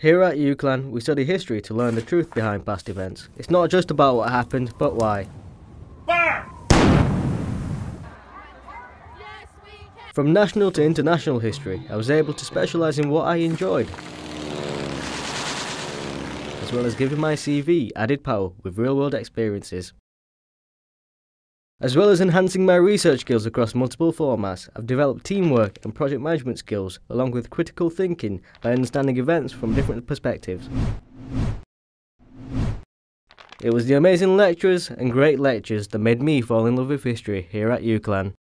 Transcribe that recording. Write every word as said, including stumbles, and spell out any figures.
Here at UCLan, we study history to learn the truth behind past events. It's not just about what happened, but why. Fire! From national to international history, I was able to specialise in what I enjoyed, as well as giving my C V added power with real-world experiences. As well as enhancing my research skills across multiple formats, I've developed teamwork and project management skills along with critical thinking by understanding events from different perspectives. It was the amazing lecturers and great lectures that made me fall in love with history here at UCLan.